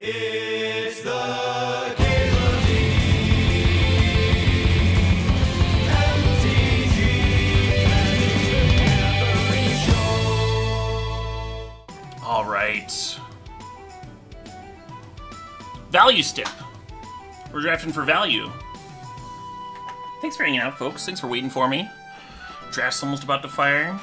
It's the Game of MTG. All right. Value step. We're drafting for value. Thanks for hanging out, folks. Thanks for waiting for me. Draft's almost about to fire.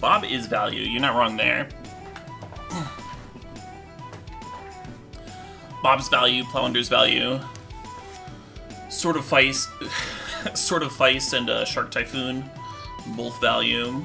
Bob is value. You're not wrong there. Bob's value, Plowlander's value, Sword of Feist, Sword of Feist and Shark Typhoon, both value.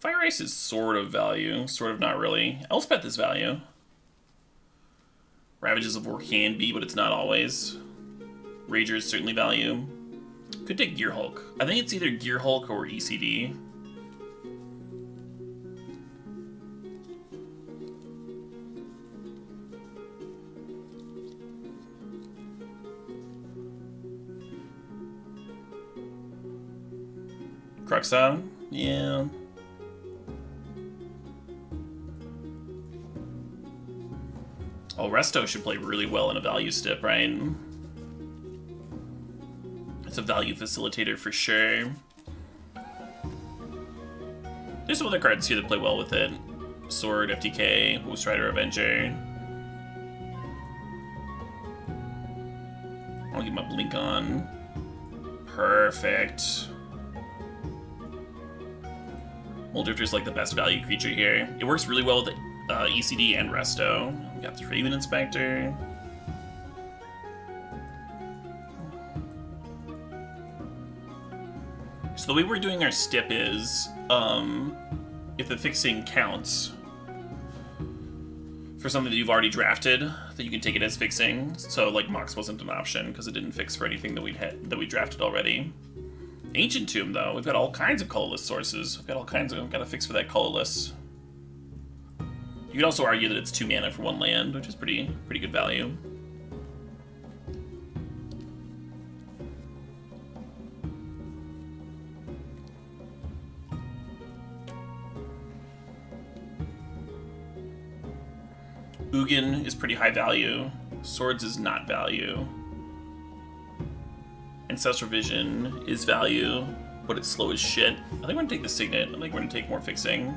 Fire Ice is sort of value, sort of not really. Elspeth is value. Ravages of War can be, but it's not always. Rager is certainly value. Could take Gear Hulk. I think it's either Gear Hulk or ECD. Cruxon? Yeah. Oh, Resto should play really well in a value step, right? It's a value facilitator for sure. There's some other cards here that play well with it. Sword, FTK, Ghost Rider, Avenger. I'll get my Blink on. Perfect. Moldrifter's like the best value creature here. It works really well with ECD and Resto. We got the Raven Inspector. So the way we're doing our step is, if the fixing counts for something that you've already drafted, then you can take it as fixing. So like Mox wasn't an option because it didn't fix for anything that we drafted already. Ancient Tomb though, we've got all kinds of colorless sources. We've got all kinds of. We've got a fix for that colorless. You could also argue that it's 2 mana for 1 land, which is pretty good value. Ugin is pretty high value. Swords is not value. Ancestral Vision is value, but it's slow as shit. I think we're gonna take the Signet. I think we're gonna take more fixing.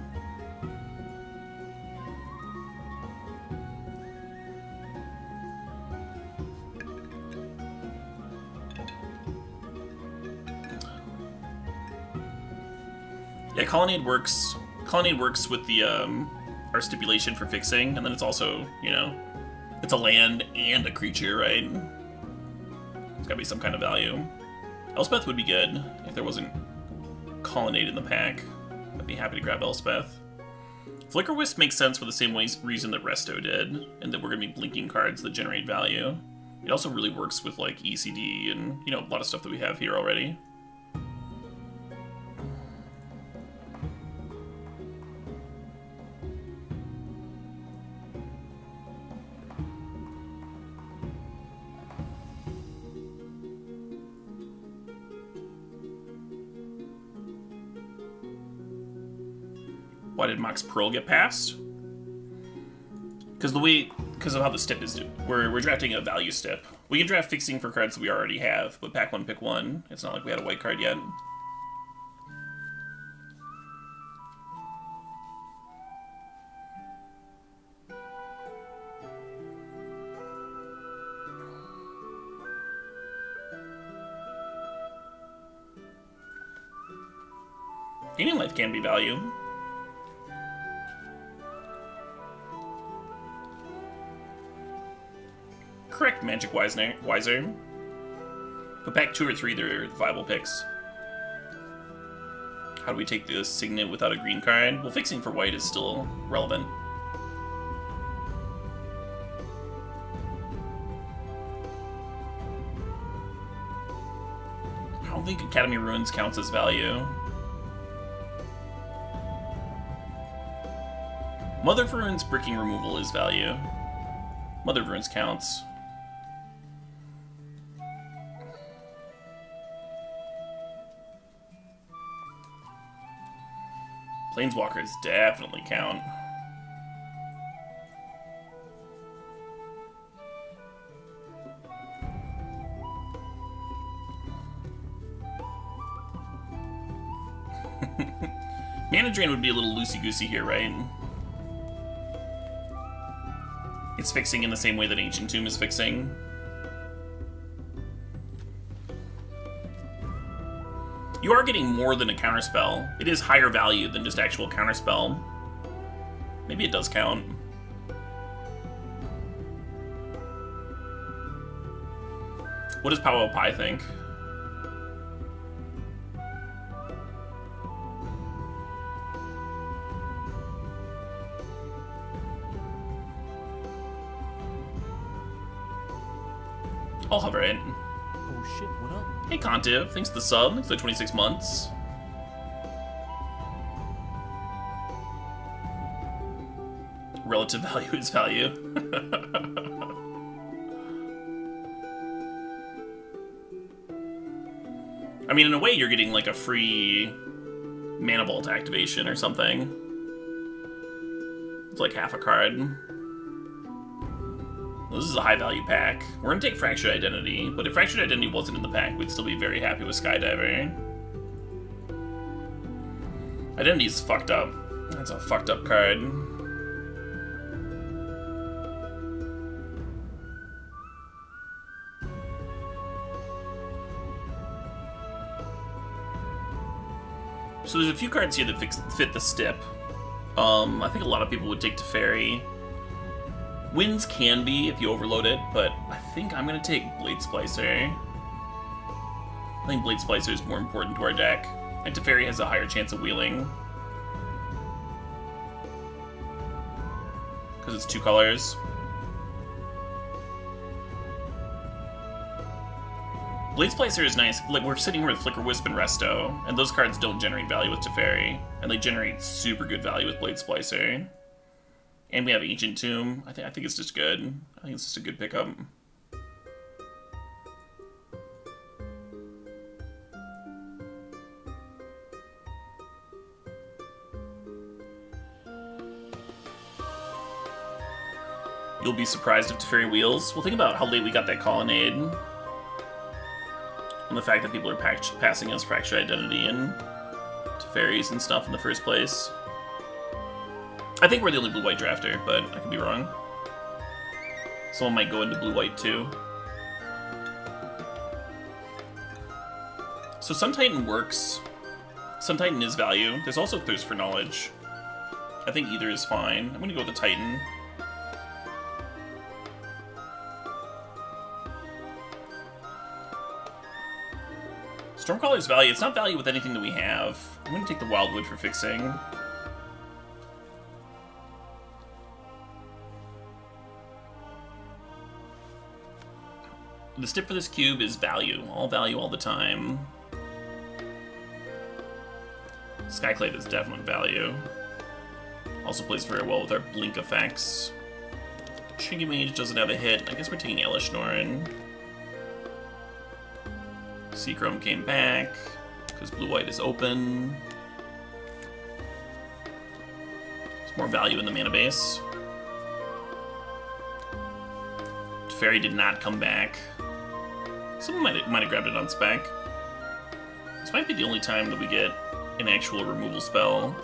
Yeah, Colonnade works with the our stipulation for fixing, and then it's also, you know, it's a land and a creature, right? It's gotta be some kind of value. Elspeth would be good if there wasn't Colonnade in the pack. I'd be happy to grab Elspeth. Flickerwisp makes sense for the same reason that Resto did, and that we're gonna be blinking cards that generate value. It also really works with like ECD and, you know, a lot of stuff that we have here already. Why did Mox Pearl get passed? Because of how the step is, we're drafting a value step. We can draft fixing for cards that we already have, but pack one, pick one. It's not like we had a white card yet. Gaining life can be value. Correct, Magic Wiser. Put back 2 or 3 their viable picks. How do we take the Signet without a green card? Well, fixing for white is still relevant. I don't think Academy Ruins counts as value. Mother of Runes bricking removal is value. Mother of Runes counts. Planeswalkers definitely count. Mana Drain would be a little loosey-goosey here, right? It's fixing in the same way that Ancient Tomb is fixing. You are getting more than a counterspell. It is higher value than just actual counterspell. Maybe it does count. What does Powwow Pie think? I'll hover it. Oh shit, what up? Hey Contiv, thanks for the sub, thanks for the 26 months. Relative value is value. I mean, in a way you're getting like a free Mana Bolt activation or something. It's like half a card. This is a high-value pack. We're going to take Fractured Identity, but if Fractured Identity wasn't in the pack, we'd still be very happy with Skydiver. Identity's fucked up. That's a fucked up card. So there's a few cards here that fit the stip. I think a lot of people would take Teferi. Winds can be if you overload it, but I think I'm going to take Blade Splicer. I think Blade Splicer is more important to our deck, and Teferi has a higher chance of wheeling. Because it's 2 colors. Blade Splicer is nice. Like, we're sitting here with Flickerwisp and Resto, and those cards don't generate value with Teferi, and they generate super good value with Blade Splicer. And we have Ancient Tomb. I think it's just good. I think it's just a good pickup. You'll be surprised if Teferi wheels. Well, think about how late we got that Colonnade. And the fact that people are passing us Fractured Identity and Teferis and stuff in the first place. I think we're the only blue-white drafter, but I could be wrong. Someone might go into blue-white too. So Sun Titan works. Sun Titan is value. There's also Thirst for Knowledge. I think either is fine. I'm gonna go with the Titan. Stormcaller's value. It's not value with anything that we have. I'm gonna take the Wildwood for fixing. The stip for this cube is value all the time. Skyclave is definitely value. Also plays very well with our Blink effects. Shingy Mage doesn't have a hit. I guess we're taking Elesh Norn. Seachrome came back, because blue-white is open. There's more value in the mana base. Teferi did not come back. Someone might have grabbed it on spec. This might be the only time that we get an actual removal spell.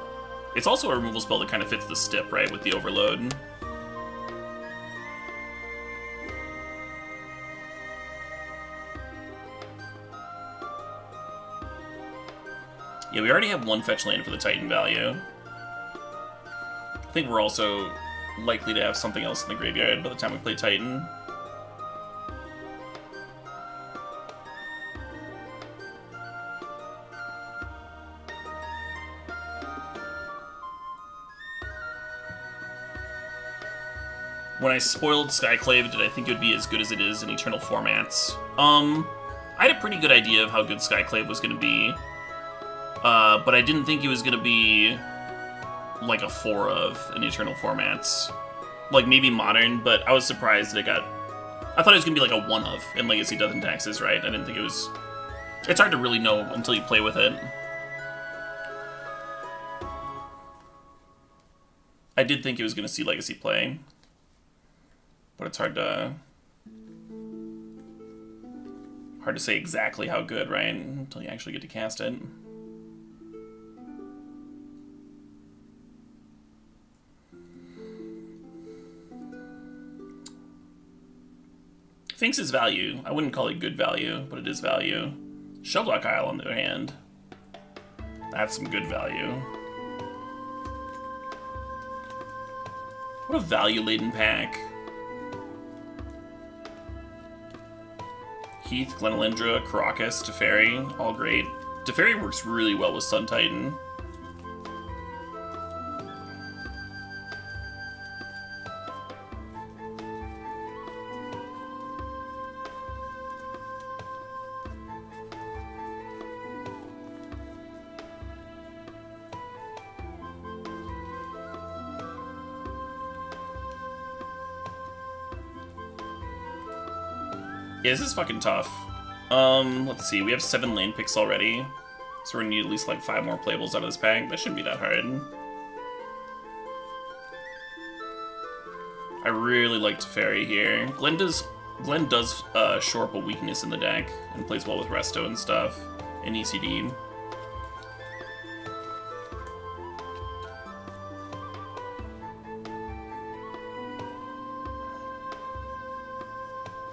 It's also a removal spell that kind of fits the stip, right, with the overload. Yeah, we already have 1 fetch land for the Titan value. I think we're also likely to have something else in the graveyard by the time we play Titan. When I spoiled Skyclave, did I think it would be as good as it is in Eternal formats? I had a pretty good idea of how good Skyclave was going to be, but I didn't think it was going to be like a 4 of in Eternal formats. Like, maybe Modern, but I was surprised that it got... I thought it was going to be like a 1 of in Legacy, Death, and Taxes, right? I didn't think it was... It's hard to really know until you play with it. I did think it was going to see Legacy play, but it's hard to say exactly how good, right? Until you actually get to cast it. Finks is value. I wouldn't call it good value, but it is value. Shelldock Isle, on the other hand, that's some good value. What a value-laden pack. Heath, Glen Elendra, Caracas, Teferi, all great. Teferi works really well with Sun Titan. Yeah, this is fucking tough. Let's see, we have 7 lane picks already, so we're gonna need at least like 5 more playables out of this pack. That shouldn't be that hard. I really like Teferi here. Glen does shore up a weakness in the deck and plays well with Resto and stuff, and ECD.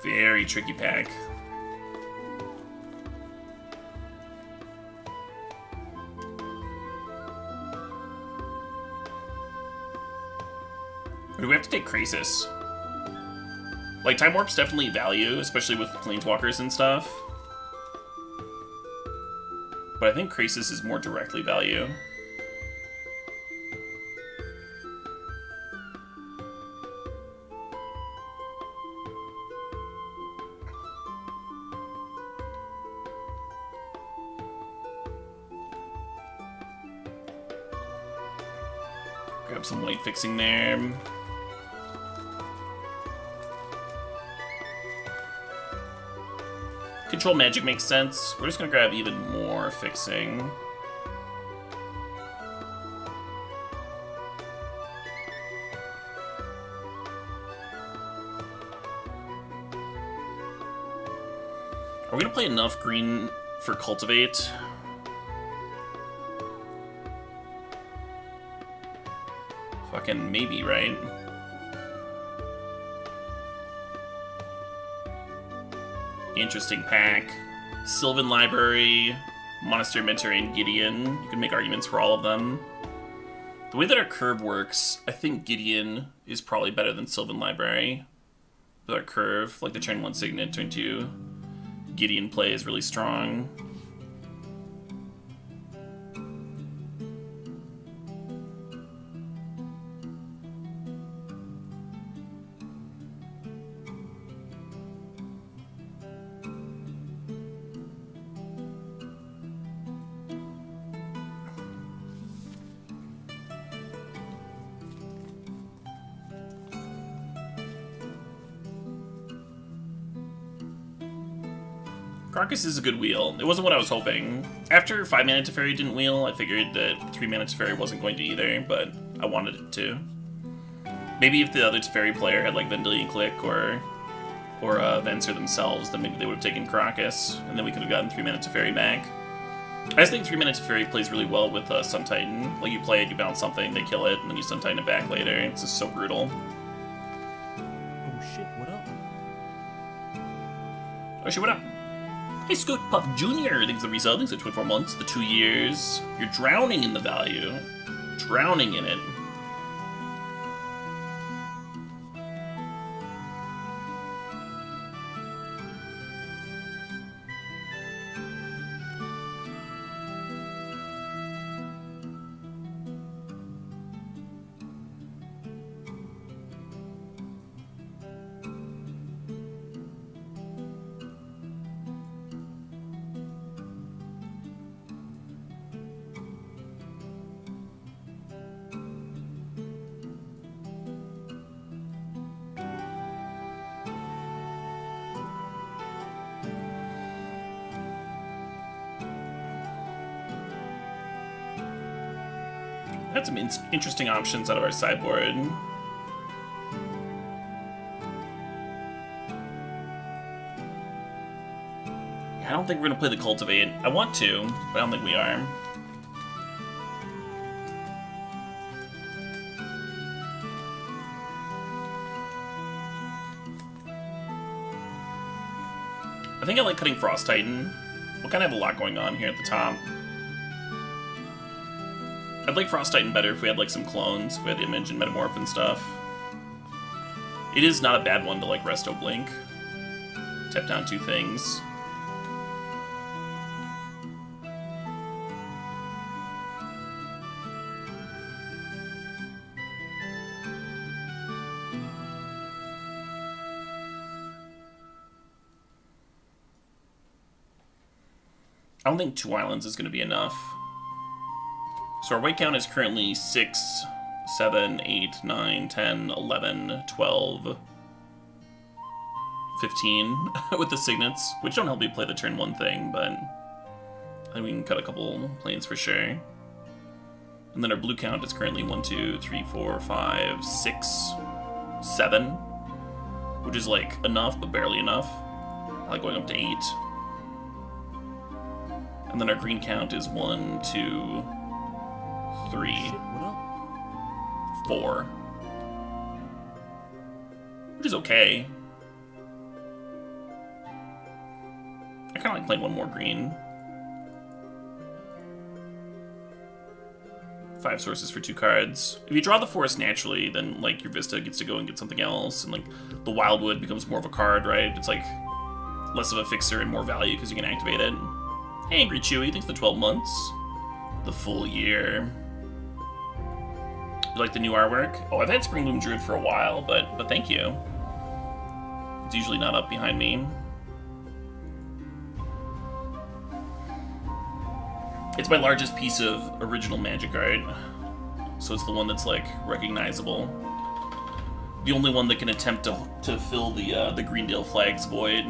Very tricky pack. Do we have to take Crasis? Like, Time Warp's definitely value, especially with Planeswalkers and stuff. But I think Crasis is more directly value. Some late fixing there. Control Magic makes sense. We're just gonna grab even more fixing. Are we gonna play enough green for Cultivate? Fucking maybe, right? Interesting pack. Sylvan Library, Monastery Mentor, and Gideon. You can make arguments for all of them. The way that our curve works, I think Gideon is probably better than Sylvan Library. With our curve, like the turn 1 Signet, turn 2. Gideon play is really strong. Carcass is a good wheel. It wasn't what I was hoping. After 5-mana Teferi didn't wheel, I figured that 3-mana Teferi wasn't going to either, but I wanted it to. Maybe if the other Teferi player had like Vendilion Click or Venser themselves, then maybe they would have taken Carcass, and then we could have gotten 3-mana Teferi back. I just think 3-mana Teferi plays really well with Sun Titan. Like, you play it, you bounce something, they kill it, and then you Sun Titan it back later. It's just so brutal. Oh shit, what up? Oh shit, what up? Hey, Scoot Puff Jr. Thanks for the resub. Thanks for 24 months, the 2 years. You're drowning in the value. Drowning in it. Got some interesting options out of our sideboard. I don't think we're gonna play the Cultivate. I want to, but I don't think we are. I think I like cutting Frost Titan. We'll kind of have a lot going on here at the top. I'd like Frost Titan better if we had like some clones, if we had Image and Metamorph and stuff. It is not a bad one to like Resto Blink. Tap down two things. I don't think two islands is going to be enough. So our white count is currently 6, 7, 8, 9, 10, 11, 12, 15 with the Signets, which don't help me play the turn one thing, but I think we can cut a couple planes for sure. And then our blue count is currently 1, 2, 3, 4, 5, 6, 7, which is like enough, but barely enough. I like going up to 8. And then our green count is 1, 2, 3, 4. Which is okay. I kind of like playing one more green. 5 sources for 2 cards. If you draw the forest naturally, then like your Vista gets to go and get something else, and like the Wildwood becomes more of a card, right? It's like less of a fixer and more value because you can activate it. Hey, Angry Chewy, thanks for the 12 months. The full year. You like the new artwork? Oh, I've had Springbloom Druid for a while, but thank you. It's usually not up behind me. It's my largest piece of original Magic art. So it's the one that's, like, recognizable. The only one that can attempt to fill the Greendale Flags void.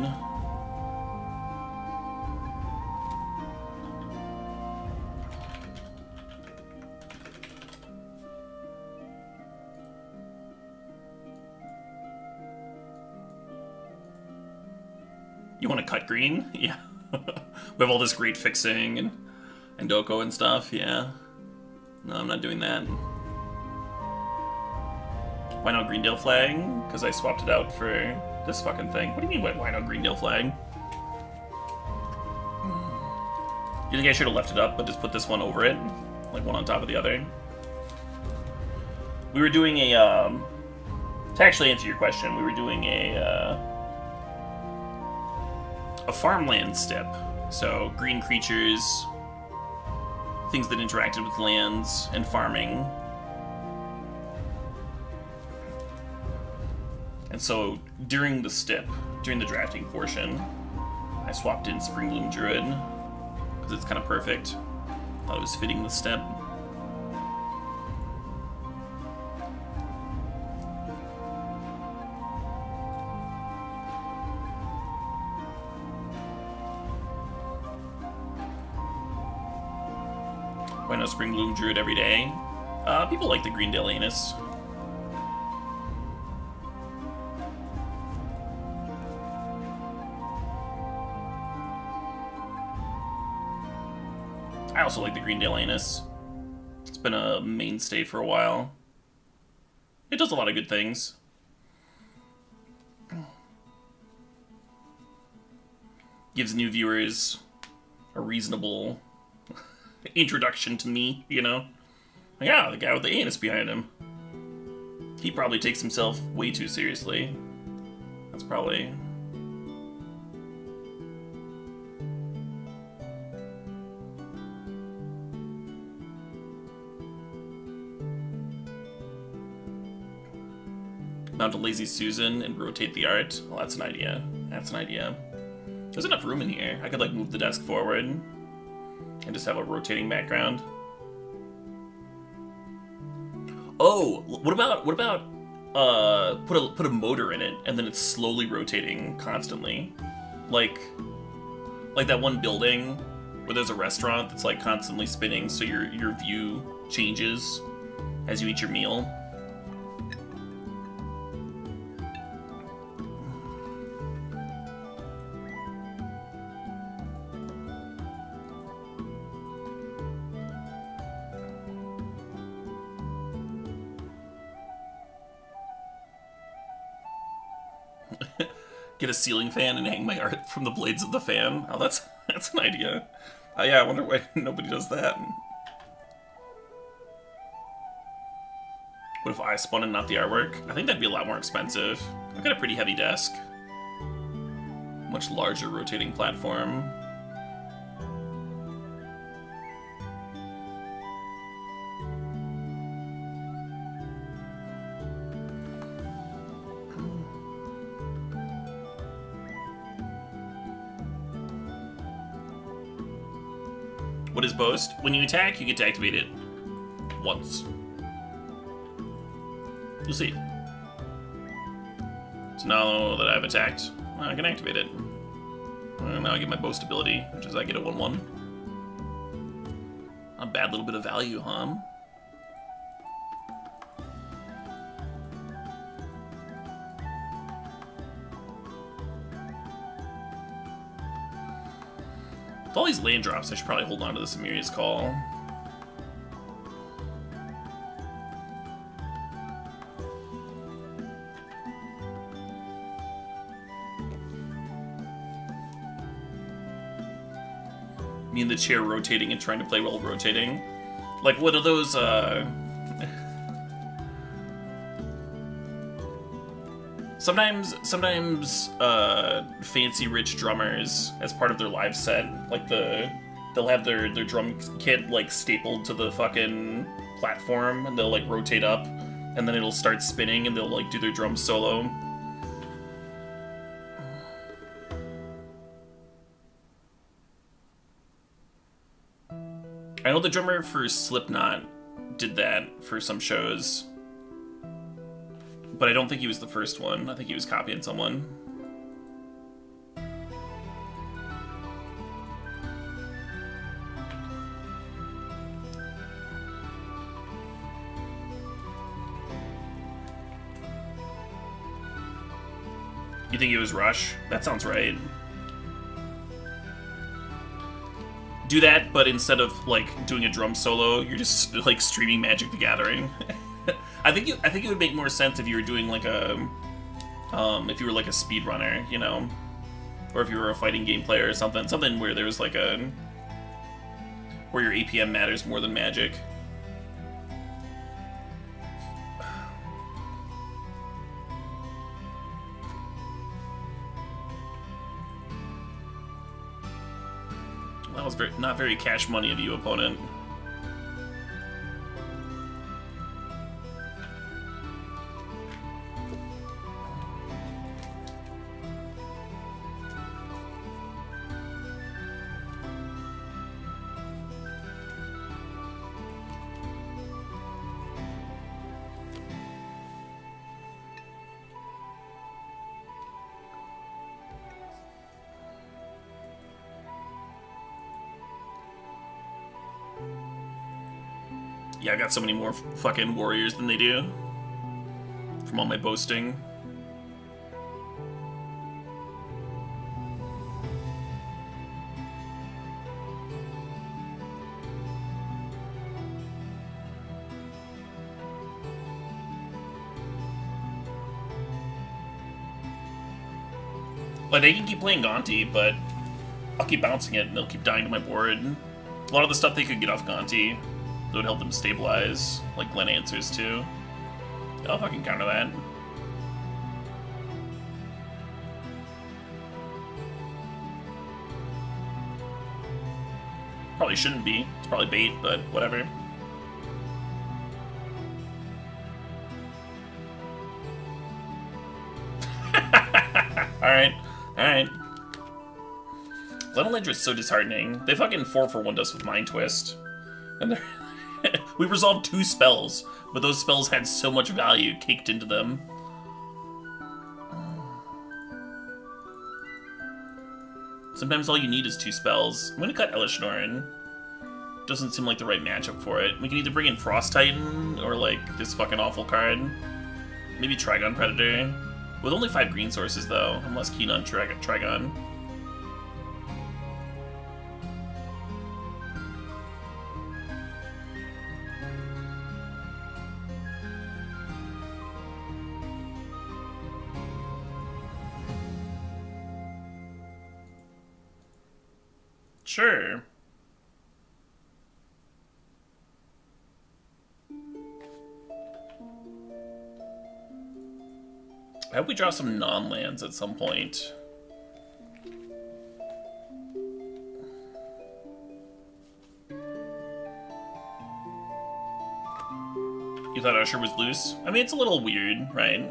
You want to cut green? Yeah. We have all this great fixing and Oko and stuff, yeah. No, I'm not doing that. Why no Greendale Flag? Because I swapped it out for this fucking thing. What do you mean, why no Greendale Flag? You think I should have left it up, but just put this one over it? Like one on top of the other? We were doing a, to actually answer your question, we were doing a farmland step, so green creatures, things that interacted with lands, and farming. And so during the step, during the drafting portion, I swapped in Springbloom Druid, because it's kind of perfect. Thought it was fitting the step. Why not Springbloom Druid every day? People like the Greendale Anus. I also like the Greendale Anus. It's been a mainstay for a while. It does a lot of good things. Gives new viewers a reasonable introduction to me, you know? Like, ah, the guy with the anus behind him. He probably takes himself way too seriously. That's probably... Mount a Lazy Susan and rotate the art. Well, that's an idea. That's an idea. There's enough room in here. I could, like, move the desk forward. And just have a rotating background. Oh, what about put a motor in it, and then it's slowly rotating constantly, like that one building where there's a restaurant that's like constantly spinning, so your view changes as you eat your meal. Get a ceiling fan and hang my art from the blades of the fan. Oh, that's an idea. Yeah, I wonder why nobody does that. What if I spun and not the artwork? I think that'd be a lot more expensive. I've got a pretty heavy desk. Much larger rotating platform. What is boast? When you attack, you get to activate it once. You'll see. So now that I've attacked, I can activate it. And now I get my boast ability, which is I get a 1/1. A bad little bit of value, huh? With all these land drops, I should probably hold on to the Samiria's Call. Me in the chair rotating and trying to play while rotating. Like, what are those, Sometimes fancy rich drummers, as part of their live set, like they'll have their drum kit like stapled to the fucking platform, and they'll like rotate up, and then it'll start spinning, and they'll like do their drum solo. I know the drummer for Slipknot did that for some shows. But I don't think he was the first one. I think he was copying someone. You think it was Rush? That sounds right. Do that, but instead of like doing a drum solo, you're just like streaming Magic the Gathering. I think it would make more sense if you were doing like a, if you were like a speedrunner, you know, or if you were a fighting game player or something where there was like a, where your APM matters more than Magic. That was very, not very cash money of you, opponent. Yeah, I got so many more fucking warriors than they do from all my boasting. Like, they can keep playing Gonti, but I'll keep bouncing it and they'll keep dying to my board. A lot of the stuff they could get off Gonti. That would help them stabilize, like Glen answers too. Yeah, I'll fucking counter that. Probably shouldn't be. It's probably bait, but whatever. Alright, alright. Glen Elendra is so disheartening. They fucking 4/1 us with Mind Twist. And they're... We resolved 2 spells, but those spells had so much value caked into them. Sometimes all you need is 2 spells. I'm gonna cut Elesh Norn. doesn't seem like the right matchup for it. We can either bring in Frost Titan or like this fucking awful card. Maybe Trigon Predator. With only 5 green sources though, I'm less keen on Trigon. Sure. I hope we draw some non-lands at some point. You thought Usher was loose? I mean, it's a little weird, right?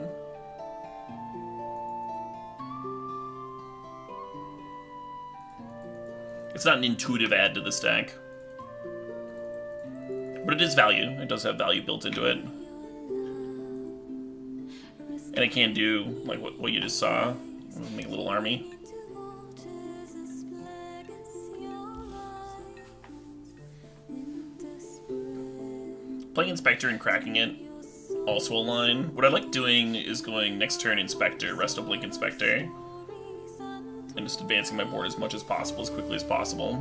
It's not an intuitive add to the stack. But it is value. It does have value built into it. And it can do, like, what you just saw. Make a little army. Playing Inspector and cracking it, also a line. What I like doing is going next turn Inspector, Resto Blink Inspector. And just advancing my board as much as possible, as quickly as possible.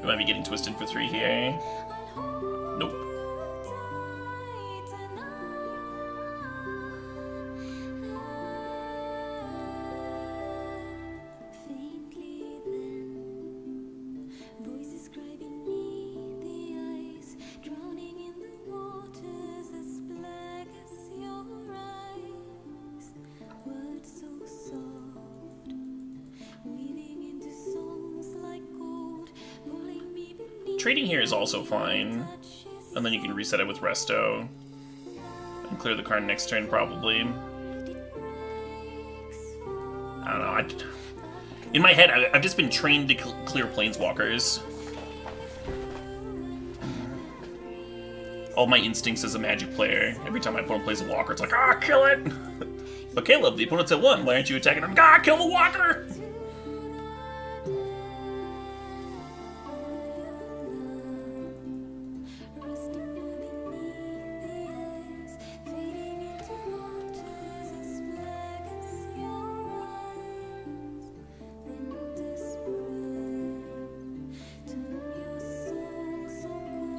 We might be getting twisted for 3 here. Nope. Trading here is also fine, and then you can reset it with Resto, and clear the card next turn probably. I don't know, in my head I've just been trained to clear Planeswalkers. All my instincts as a Magic player, every time my opponent plays a Walker, it's like, ah, kill it! But Caleb, the opponent's at 1, why aren't you attacking him? Ah, kill the Walker!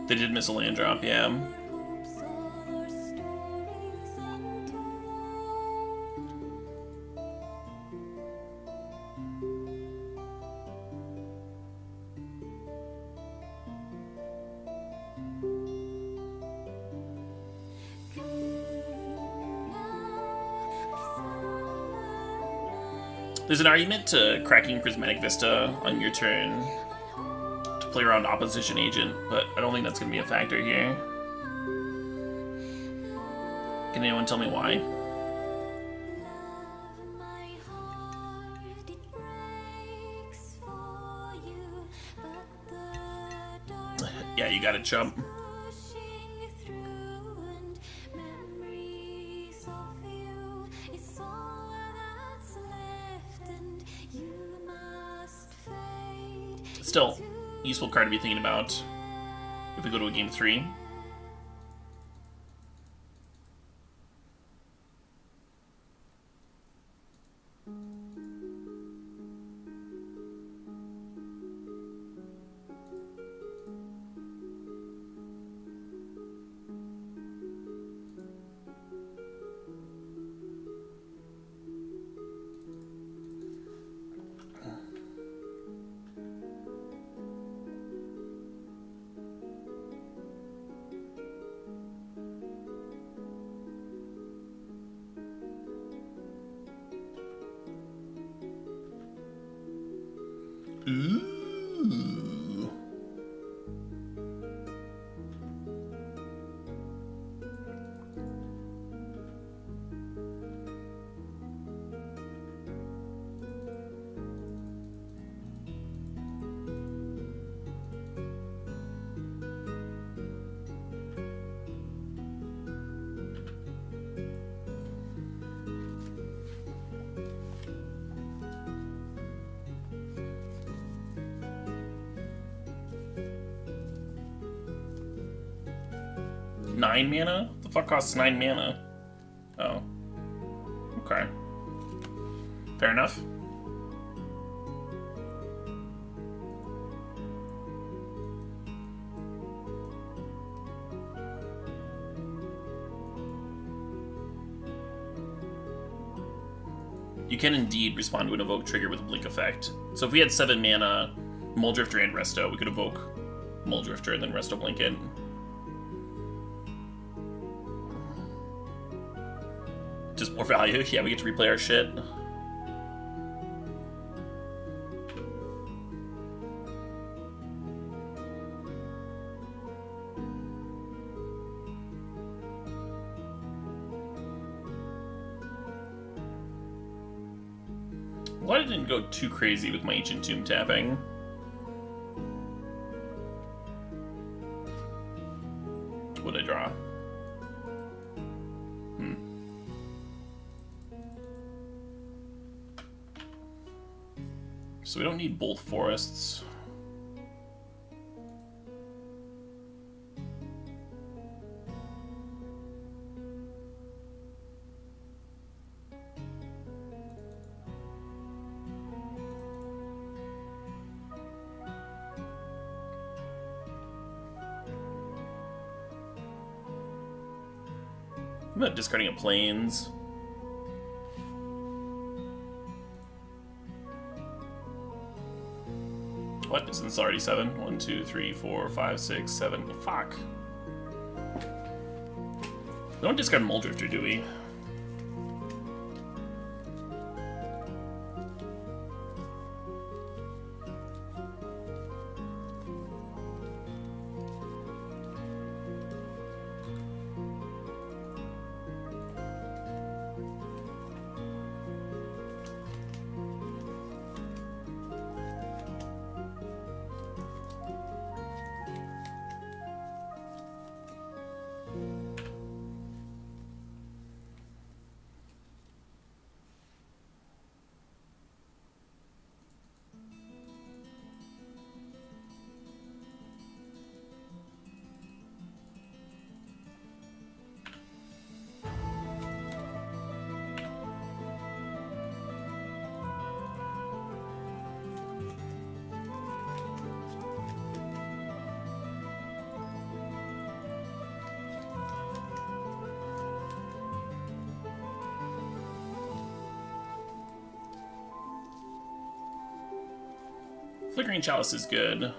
They did miss a land drop, yeah. There's an argument to cracking Prismatic Vista on your turn. Play around Opposition Agent, but I don't think that's going to be a factor here. Can anyone tell me why? Yeah, you gotta jump. Still. Useful card to be thinking about if we go to a game 3. 9 mana? What the fuck costs 9 mana? Oh. Okay. Fair enough. You can indeed respond to an evoke trigger with a blink effect. So if we had 7 mana, Moldrifter and Resto, we could evoke Moldrifter and then Resto blink it. Just more value. Yeah, we get to replay our shit. Well, I didn't go too crazy with my Ancient Tomb tapping. What'd I draw? So we don't need both forests. I'm not discarding a plains. What? Isn't this already 7? 1, 2, 3, 4, 5, 6, 7. Fuck. We don't discard Moldrifter, do we? Flickering Chalice is good.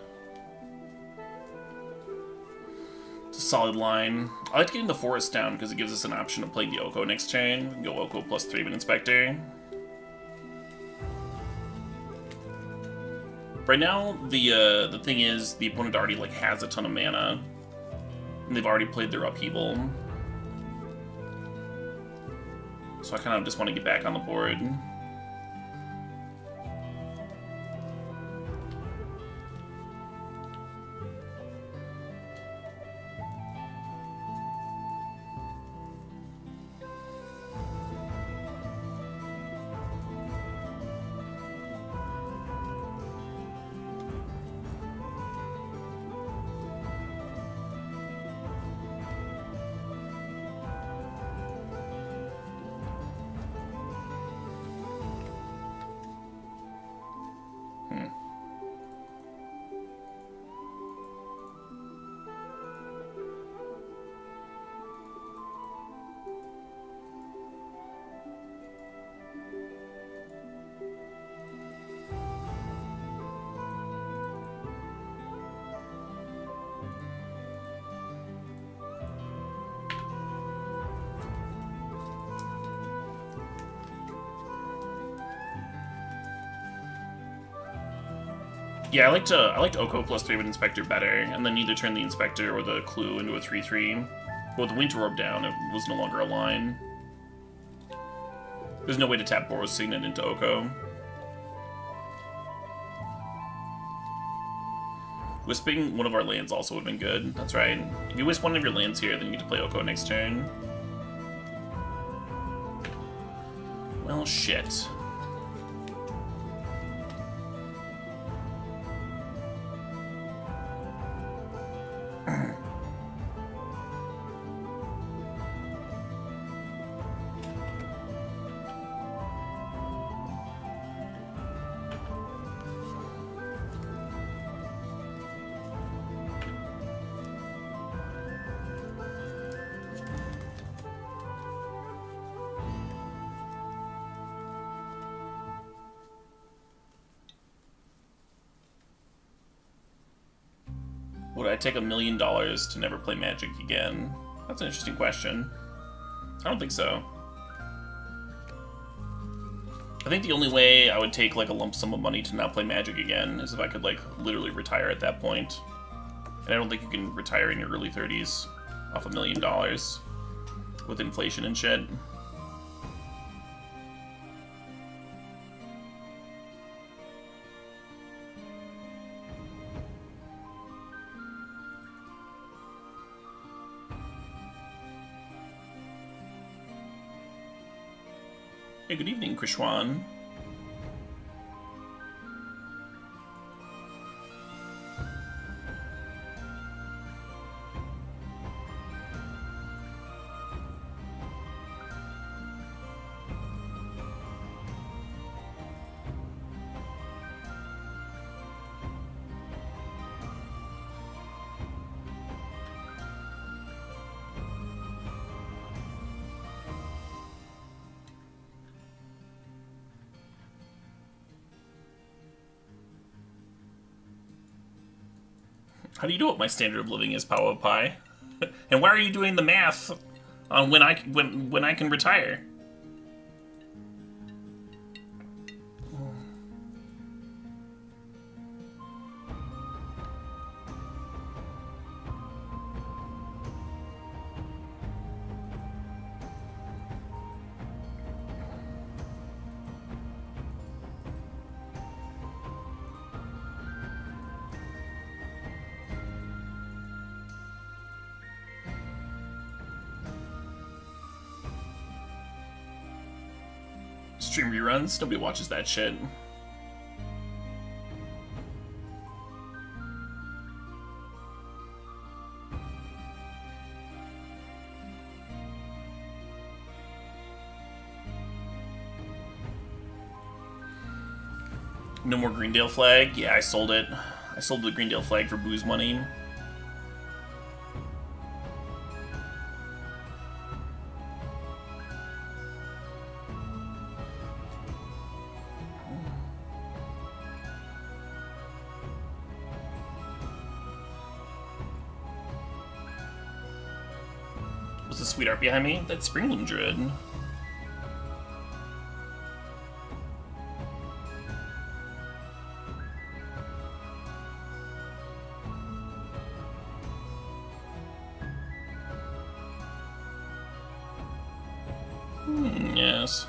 It's a solid line. I like getting the forest down because it gives us an option to play the Oko next turn. Go Oko plus 3 with Inspector. Right now, the thing is, the opponent already like has a ton of mana, and they've already played their upheaval. So I kind of just want to get back on the board. Yeah, I liked Oko plus 3 with Inspector better, and then either turn the Inspector or the Clue into a 3/3. But with the Winter Orb down, it was no longer a line. There's no way to tap Boros Signet into Oko. Wisping one of our lands also would have been good, that's right. If you wisp one of your lands here, then you get to play Oko next turn. Well, shit. Would I take $1 million to never play Magic again? That's an interesting question. I don't think so. I think the only way I would take like a lump sum of money to not play Magic again is if I could like literally retire at that point. And I don't think you can retire in your early 30s off $1 million with inflation and shit. Hey, good evening, Krishwan. How do you know what my standard of living is, Power Pie? And why are you doing the math on when I can retire? Stream reruns? Nobody watches that shit. No more Greendale Flag? Yeah, I sold it. I sold the Greendale Flag for booze money. Sweet art behind me? That's Springbloom Druid. Yes.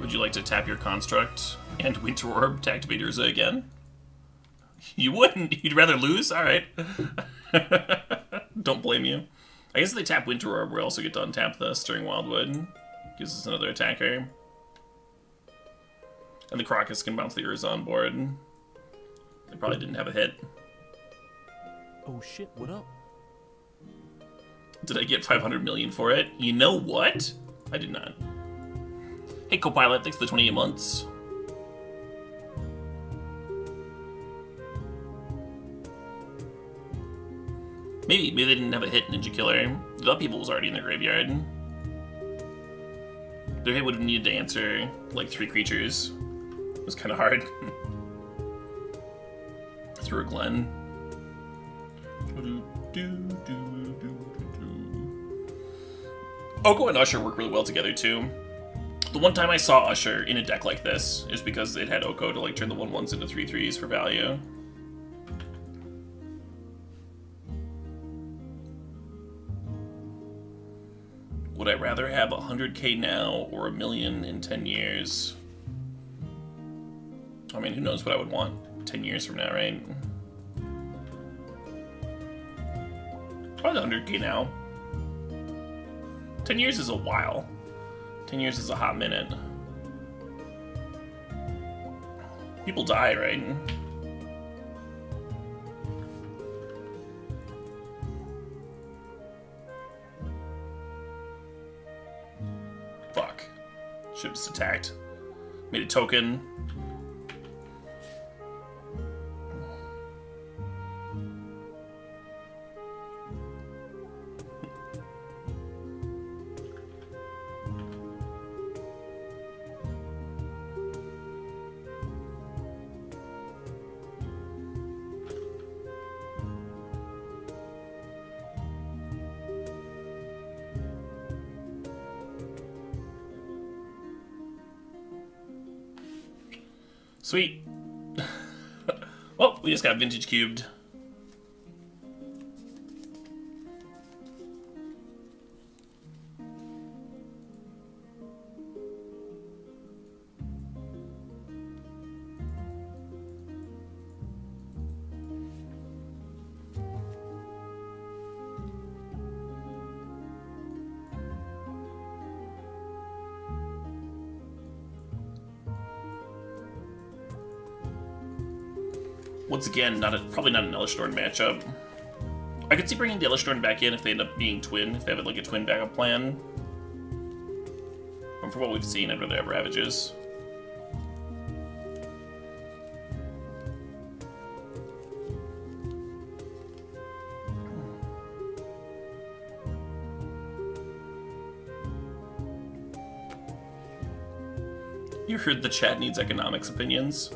Would you like to tap your construct and Winter Orb to activate yours again? You wouldn't. You'd rather lose? Alright. Don't blame you. I guess if they tap Winter Orb, we also get to untap this during Wildwood. Gives us another attacker. And the Crocus can bounce the Urzon board. They probably didn't have a hit. Oh shit, what up? Did I get 500 million for it? You know what? I did not. Hey, Copilot, thanks for the 28 months. Maybe they didn't have a hit Ninja Killer. The people was already in their graveyard. Their hit would have needed to answer like 3 creatures. It was kind of hard. Through a Glen. Oko and Usher work really well together too. The one time I saw Usher in a deck like this is because it had Oko to like turn the 1/1s into 3/3s for value. Would I rather have 100K now or $1 million in 10 years? I mean, who knows what I would want 10 years from now, right? Probably 100K now. 10 years is a while. 10 years is a hot minute. People die, right? Fuck. Should've just attacked. Made a token. Sweet. Well, we just got vintage cubed. Once again, probably not an Elesh Norn matchup. I could see bringing the Elesh Norn back in if they end up being twin, if they have like a twin backup plan. From what we've seen, I'd rather have Ravages. You heard the chat needs economics opinions.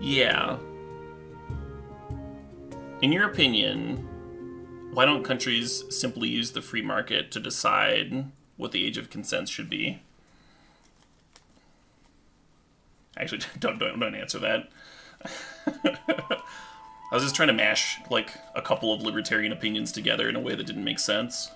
Yeah. In your opinion, why don't countries simply use the free market to decide what the age of consent should be? Actually, don't answer that. I was just trying to mash like a couple of libertarian opinions together in a way that didn't make sense.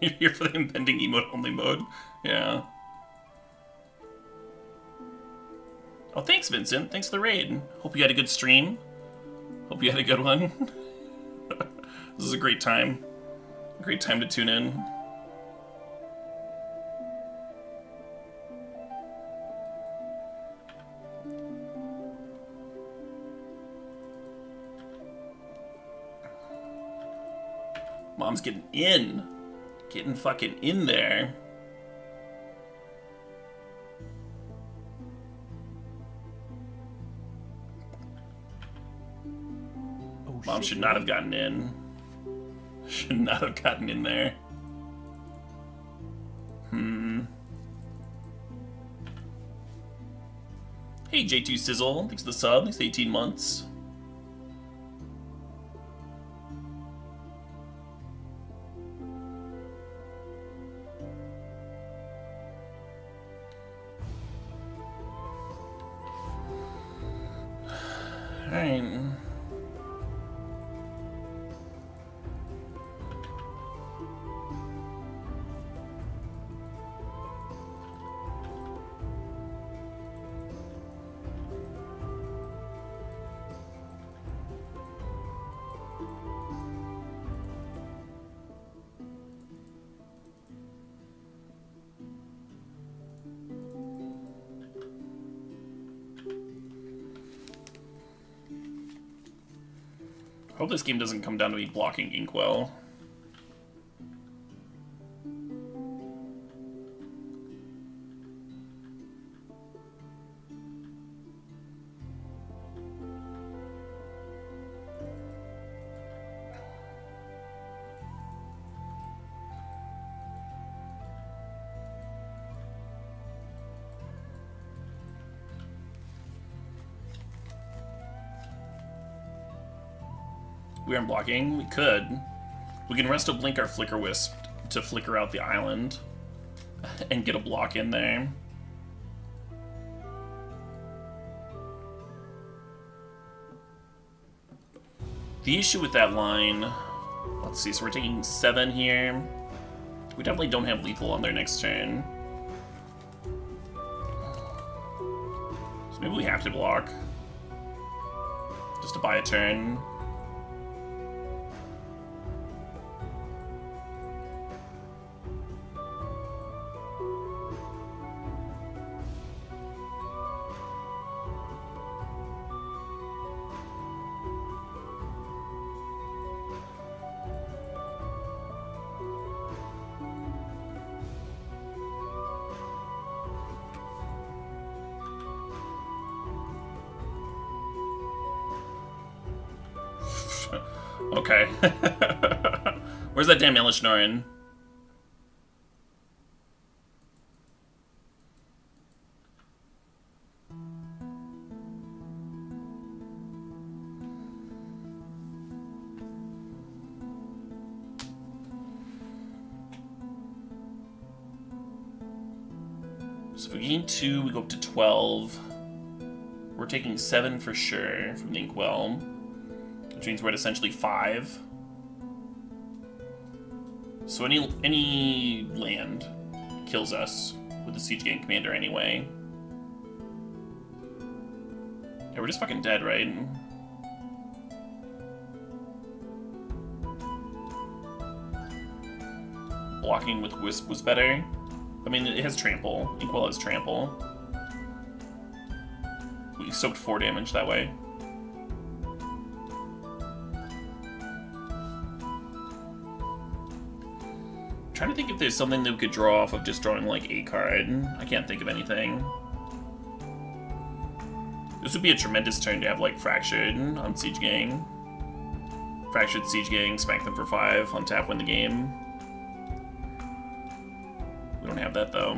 You're here for the impending emote only mode. Yeah. Oh, thanks, Vincent. Thanks for the raid. Hope you had a good stream. Hope you had a good one. This is a great time. A great time to tune in. Mom's getting in. Getting fucking in there. Oh, Mom should not have gotten in. Should not have gotten in there. Hmm. Hey, J2 Sizzle. Thanks for the sub. Thanks for 18 months. Hope this game doesn't come down to me blocking Inkwell. We aren't blocking. We could. We can Resto Blink our Flickerwisp to flicker out the island and get a block in there. The issue with that line, let's see, so we're taking 7 here. We definitely don't have lethal on their next turn. So maybe we have to block just to buy a turn. Okay. Where's that damn Elesh Norn? So if we gain 2, we go up to 12. We're taking 7 for sure from the Inkwell, which means we're at essentially 5. So any land kills us with the Siege Gang Commander anyway. Yeah, we're just fucking dead, right? Blocking with Wisp was better. I mean, it has Trample. Inkwell has Trample. We soaked 4 damage that way. I'm trying to think if there's something that we could draw off of just drawing, like, a card. I can't think of anything. This would be a tremendous turn to have, like, Fractured on Siege Gang. Fractured Siege Gang, smack them for 5, on tap, win the game. Don't have that though.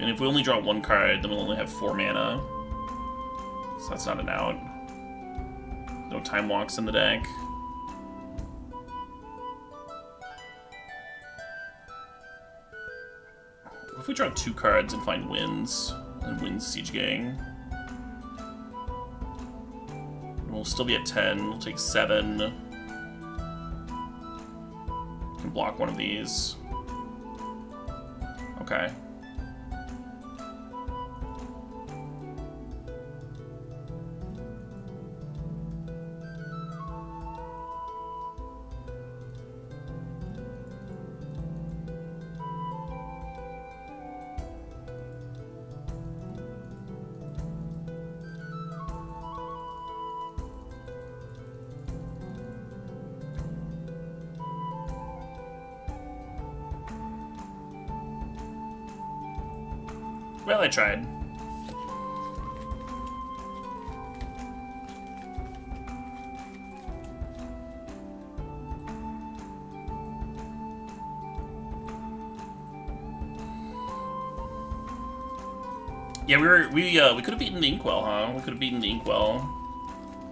And if we only draw 1 card, then we'll only have 4 mana. So that's not an out. No Time Walks in the deck. What if we draw 2 cards and find Winds? And Winds Siege Gang. And we'll still be at 10. We'll take 7. Block one of these. Okay. Well, I tried. Yeah, we could have beaten the Inkwell, huh? We could have beaten the Inkwell,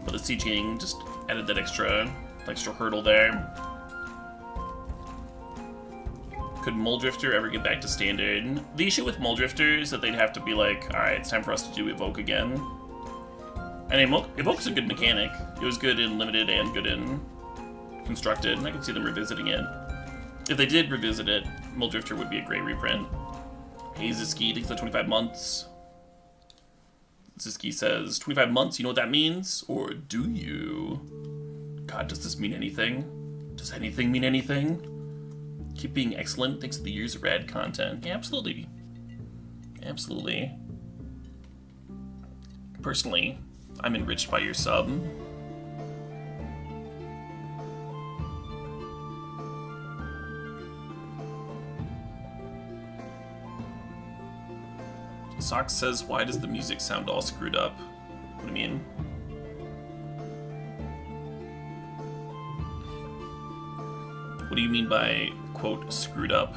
but the Siege Gang just added that extra hurdle there. Could Moldrifter ever get back to standard? The issue with Moldrifter is that they'd have to be like, alright, it's time for us to do Evoke again. And Evoke's a good mechanic. It was good in Limited and good in Constructed, and I can see them revisiting it. If they did revisit it, Moldrifter would be a great reprint. Hey, Ziski, thanks for 25 months. Ziski says, 25 months, you know what that means? Or do you? God, does this mean anything? Does anything mean anything? Keep being excellent, thanks to the years of rad content. Yeah, absolutely. Absolutely. Personally, I'm enriched by your sub. Sox says, why does the music sound all screwed up? What do you mean? What do you mean by... quote, screwed up.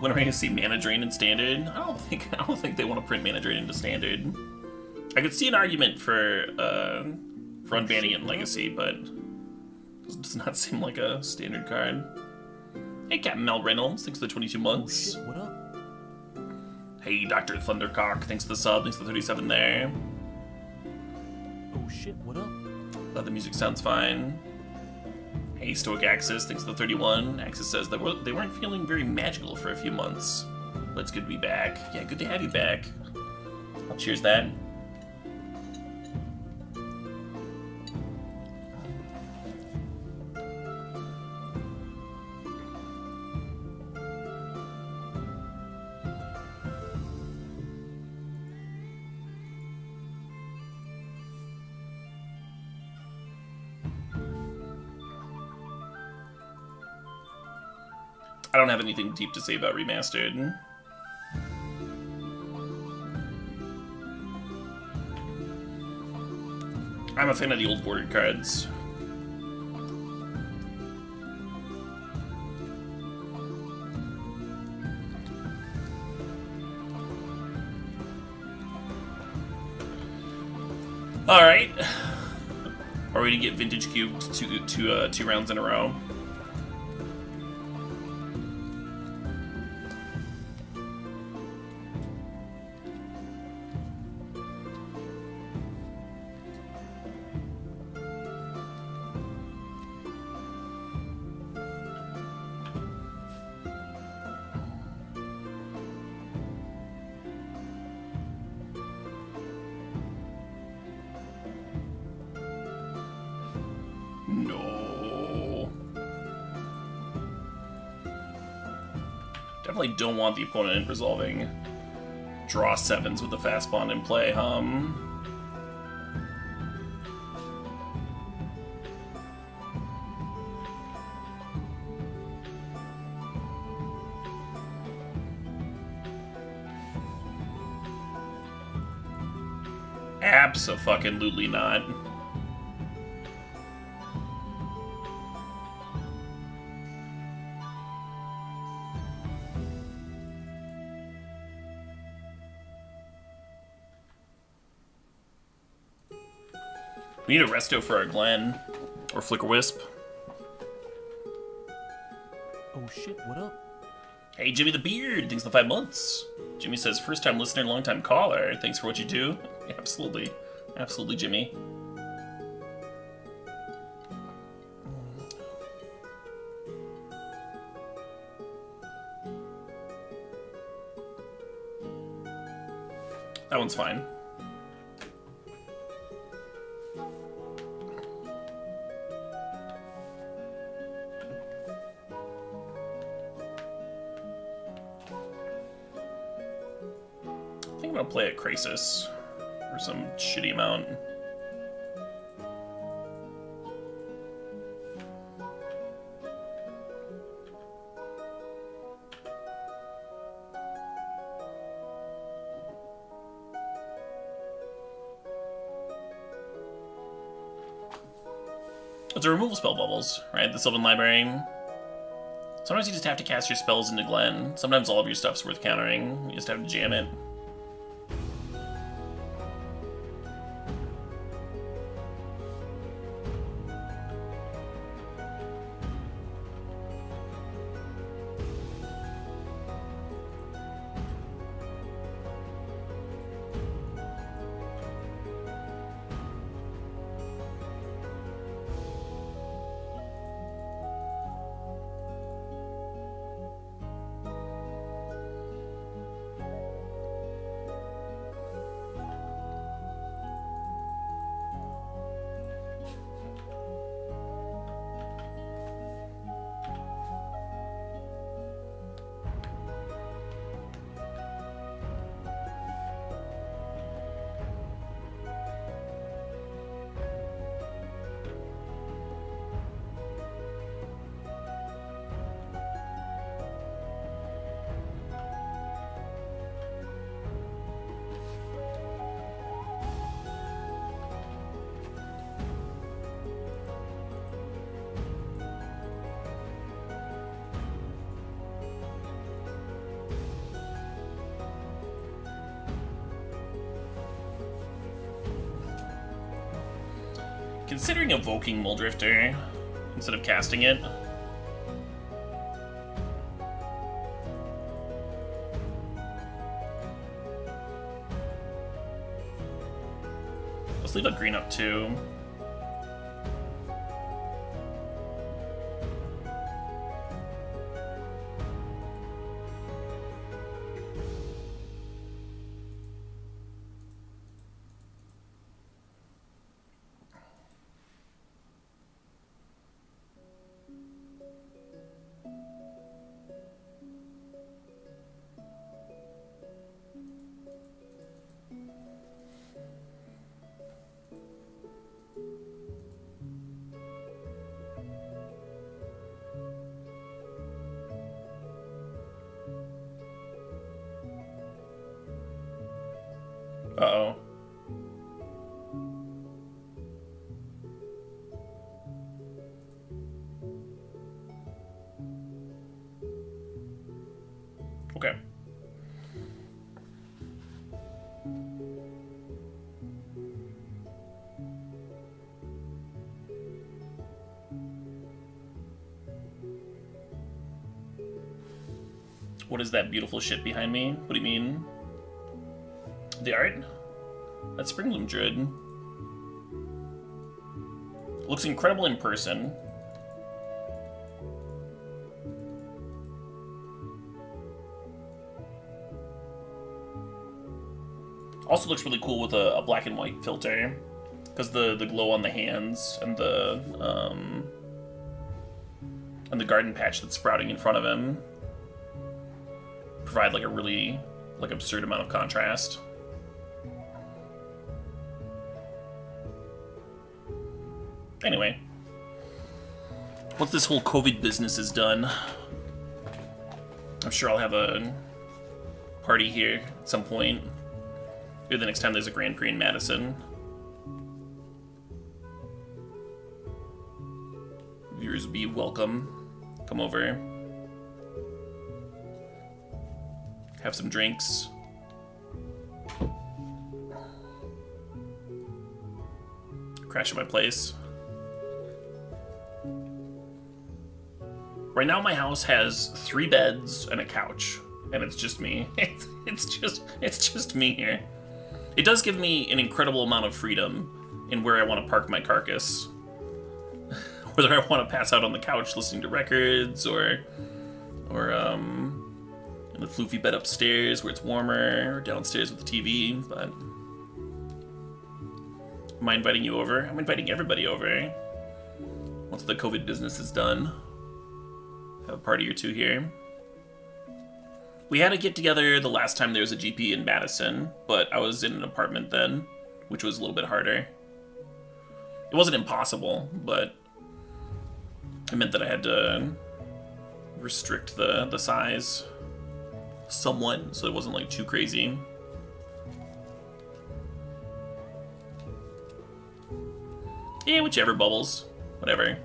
When are we gonna see Mana Drain in Standard? I don't think they want to print Mana Drain into Standard. I could see an argument for unbanning it in Legacy, but it does not seem like a Standard card. Hey, Captain Mel Reynolds, thanks for the 22 months. Oh shit, what up? Hey, Dr. Thundercock, thanks for the sub, thanks for the 37 there. Oh shit, what up? Glad the music sounds fine. Hey, Stoic Axis, thanks for the 31. Axis says that they weren't feeling very magical for a few months. But it's good to be back. Yeah, good to have you back. I'll cheers that. I don't have anything deep to say about Remastered. I'm a fan of the old bordered cards. Alright. Are we gonna get Vintage Cubed two rounds in a row? probably don't want the opponent resolving draw sevens with the fast bond in play. Abso-fucking-lutely not. We need a Resto for our Glen. Or Flickerwisp. Oh shit, what up? Hey Jimmy the Beard, thanks for the 5 months. Jimmy says, first time listener, long time caller. Thanks for what you do. Yeah, absolutely. Absolutely, Jimmy. That one's fine. Play a Crasis or some shitty amount. It's a removal spell bubbles, right? The Sylvan Library. Sometimes you just have to cast your spells into Glen. Sometimes all of your stuff's worth countering. You just have to jam it. Considering evoking Moldrifter instead of casting it. Let's leave a green up too. What is that beautiful shit behind me? What do you mean? The art? That's Springbloom Druid. Looks incredible in person. Also looks really cool with a black and white filter, because the glow on the hands and the garden patch that's sprouting in front of him. provide like a really like absurd amount of contrast. Anyway, once this whole COVID business is done, I'm sure I'll have a party here at some point. Maybe the next time there's a Grand Prix in Madison. Viewers be welcome. Come over. Have some drinks. Crash at my place. Right now my house has 3 beds and a couch, and it's just me. It's just me here. It does give me an incredible amount of freedom in where I want to park my carcass. Whether I want to pass out on the couch listening to records, or in the floofy bed upstairs where it's warmer, or downstairs with the TV. But am I inviting you over? I'm inviting everybody over. Once the COVID business is done, have a party or two here. We had a get-together the last time there was a GP in Madison, but I was in an apartment then, which was a little bit harder. It wasn't impossible, but it meant that I had to restrict the size somewhat, so it wasn't like too crazy. Yeah, whichever, Bubbles. Whatever.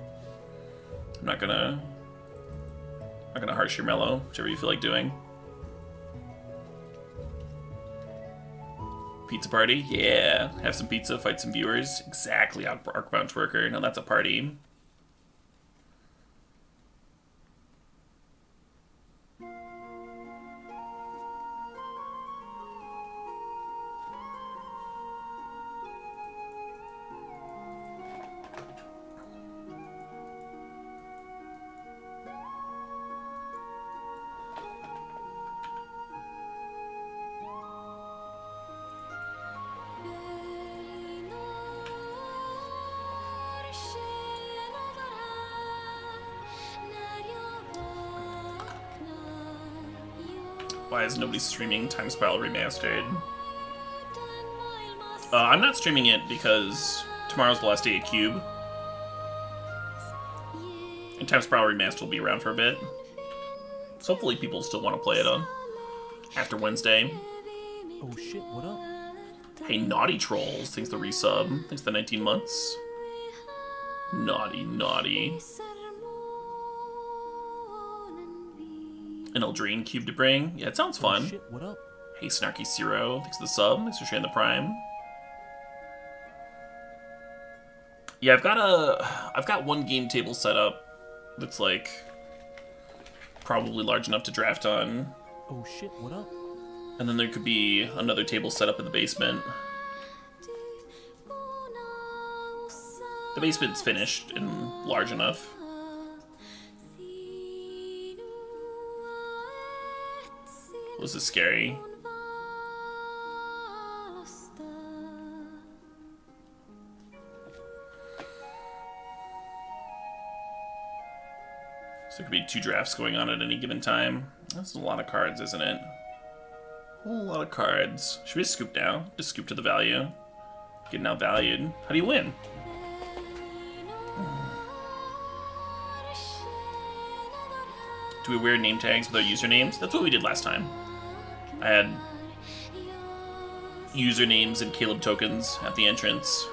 I'm not gonna harsh your mellow, whichever you feel like doing. Pizza party? Yeah. Have some pizza, fight some viewers. Exactly, Arcbound Twerker. Now that's a party. Nobody's streaming Time Spiral Remastered. I'm not streaming it because tomorrow's the last day of Cube. And Time Spiral Remastered will be around for a bit. So hopefully people still want to play it on after Wednesday. Oh shit, what up? Hey, Naughty Trolls. Thanks for the resub. Thanks for the 19 months. Naughty, naughty. An Eldraine cube to bring. Yeah, it sounds fun. Oh, shit, what up? Hey, Snarky Zero. Thanks for the sub. Thanks for sharing the Prime. Yeah, I've got one game table set up that's like probably large enough to draft on. Oh shit, what up? And then there could be another table set up in the basement. The basement's finished and large enough. This is scary. So there could be 2 drafts going on at any given time. That's a lot of cards, isn't it? A whole lot of cards. Should we just scoop now? Just scoop to the value. Getting outvalued. How do you win? Do we wear name tags with our usernames? That's what we did last time. I had usernames and Caleb tokens at the entrance.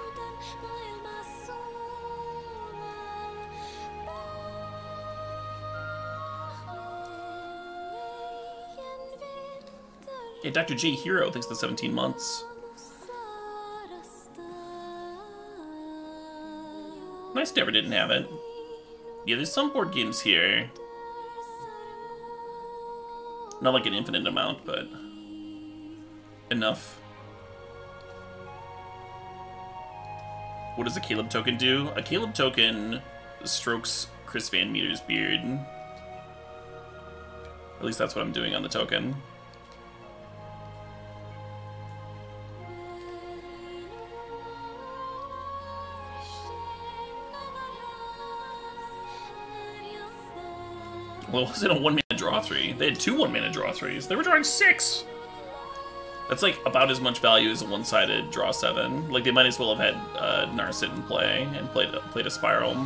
Hey, Dr. J Hero, thanks for the 17 months. Nice, never didn't have it. Yeah, there's some board games here. Not like an infinite amount, but enough. What does a Caleb token do? A Caleb token strokes Chris Van Meter's beard. At least that's what I'm doing on the token. Well, it wasn't a one-man draw three. They had two 1-mana draw threes. They were drawing six. That's like about as much value as a one-sided draw seven. Like they might as well have had Narset in play and played a Spiral. Do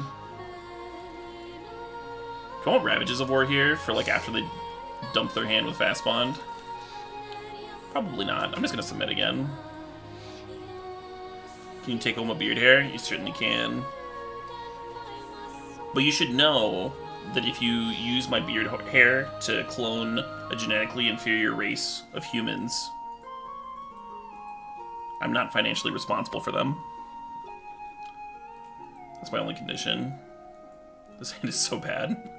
you want Ravages of War here for like after they dump their hand with Fast Bond? Probably not. I'm just gonna submit again. Can you take home a beard hair? You certainly can. But you should know that if you use my beard hair to clone a genetically inferior race of humans, I'm not financially responsible for them. That's my only condition. This hand is so bad.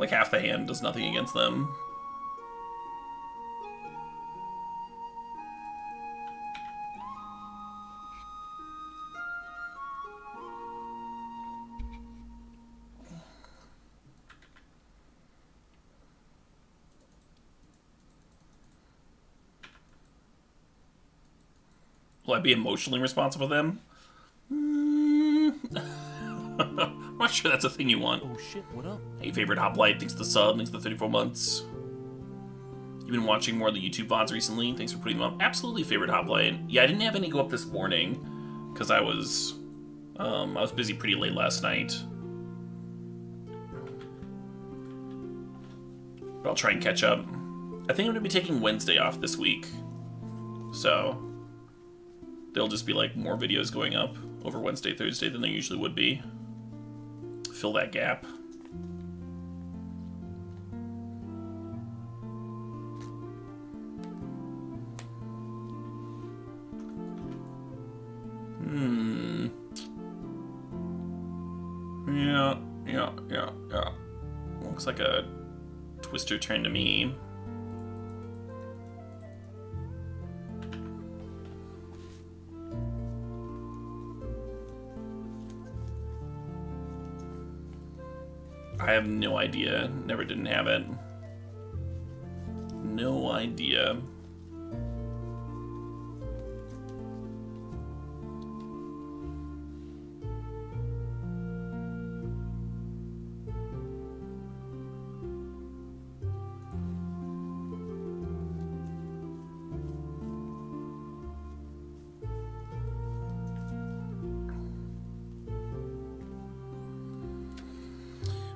Like half the hand does nothing against them. Will I be emotionally responsible for them? I'm not sure that's a thing you want. Oh shit, what up? Hey, favorite Hoplite, thanks for the sub, thanks for the 34 months. You've been watching more of the YouTube VODs recently, thanks for putting them up. Absolutely, favorite Hoplite. Yeah, I didn't have any go up this morning, because I was busy pretty late last night. But I'll try and catch up. I think I'm gonna be taking Wednesday off this week, so there'll just be like more videos going up over Wednesday, Thursday than there usually would be. Fill that gap. Yeah. Looks like a twister turn to me. I have no idea. Never didn't have it. No idea.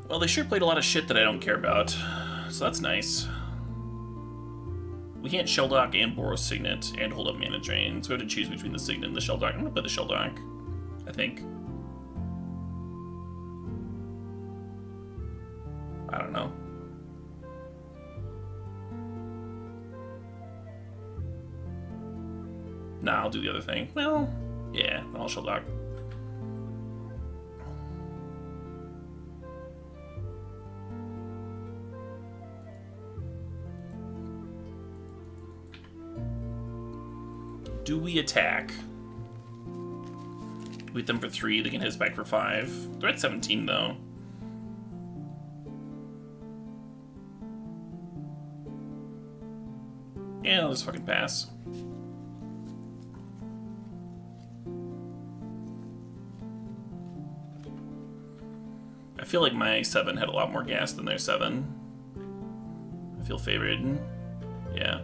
Well, they sure played a lot of shit that I don't care about, so that's nice. We can't Shelldock and Boros Signet and hold up Mana Drain, so we have to choose between the Signet and the Shelldock. I'm gonna play the Shelldock, I think. I don't know. Nah, I'll do the other thing. Well, yeah, I'll Shelldock. Do we attack? We hit them for 3, they can hit us back for 5. They're at 17 though. Yeah, I'll just fucking pass. I feel like my 7 had a lot more gas than their 7. I feel favored. Yeah.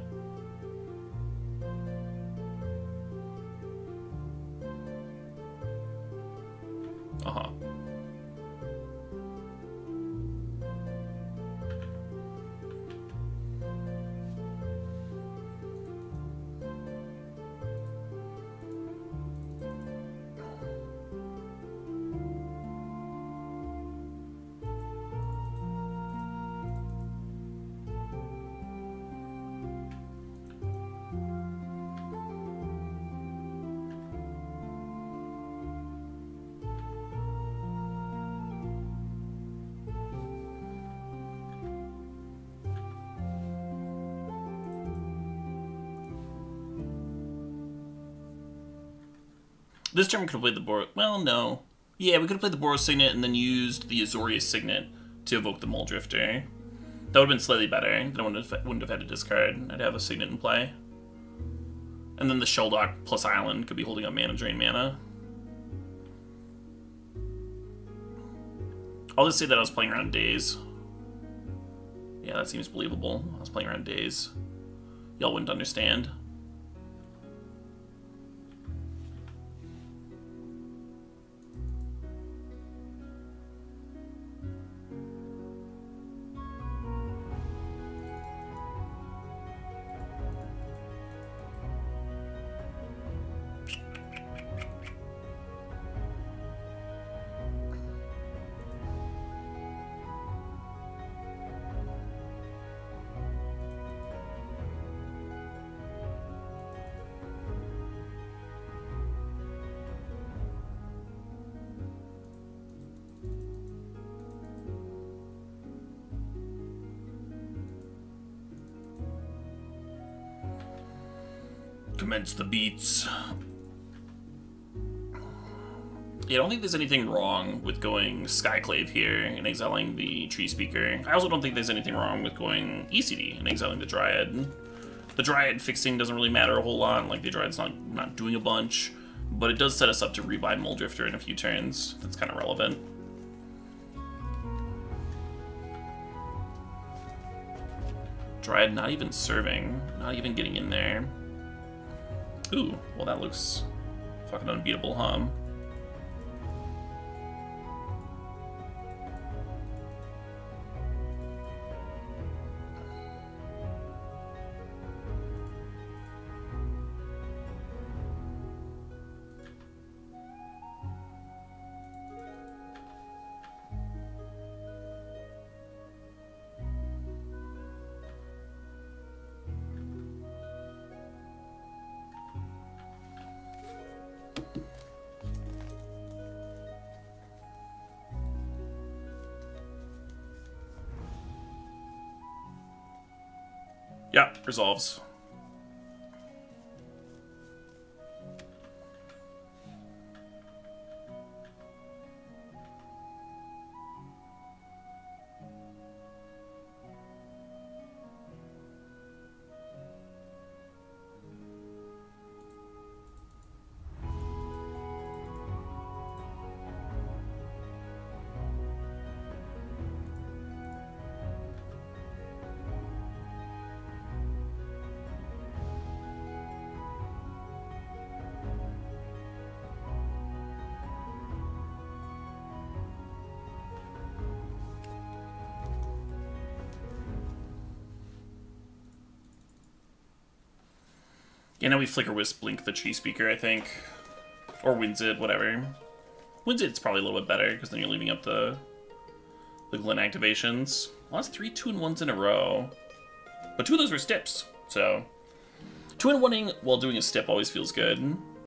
This turn we could have played the Boros... Well, no. Yeah, we could have played the Boros Signet and then used the Azorius Signet to evoke the Moldrifter. That would have been slightly better. Then I wouldn't have had to discard. I'd have a Signet in play. And then the Shelldock plus Island could be holding up Mana Drain mana. I'll just say that I was playing around days. Yeah, Yeah, that seems believable. I was playing around days. Y'all wouldn't understand. Commence the beats. Yeah, I don't think there's anything wrong with going Skyclave here and exiling the Tree Speaker. I also don't think there's anything wrong with going ECD and exiling the Dryad. The Dryad fixing doesn't really matter a whole lot, like the Dryad's not doing a bunch, but it does set us up to rebuy Moldrifter in a few turns. That's kind of relevant. Dryad not even serving, not even getting in there. Ooh, well that looks fucking unbeatable, huh? Yeah, resolves. Yeah, now we Flickerwisp Blink the Tree Speaker, I think. Or Winzid, whatever. Winzid's probably a little bit better, because then you're leaving up the Glen activations. Lost three 2-in-1s in a row. But two of those were Stips, so... 2-in-1-ing while doing a Stip always feels good.